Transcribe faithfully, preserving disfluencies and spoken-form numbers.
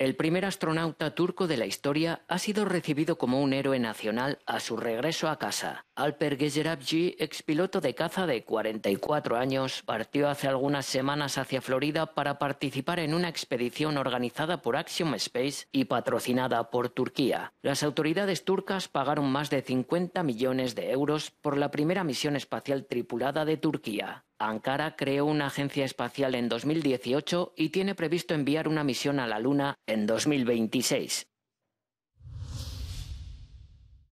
El primer astronauta turco de la historia ha sido recibido como un héroe nacional a su regreso a casa. Alper Gezeravci, expiloto de caza de cuarenta y cuatro años, partió hace algunas semanas hacia Florida para participar en una expedición organizada por Axiom Space y patrocinada por Turquía. Las autoridades turcas pagaron más de cincuenta millones de euros por la primera misión espacial tripulada de Turquía. Ankara creó una agencia espacial en dos mil dieciocho y tiene previsto enviar una misión a la Luna en dos mil veintiséis.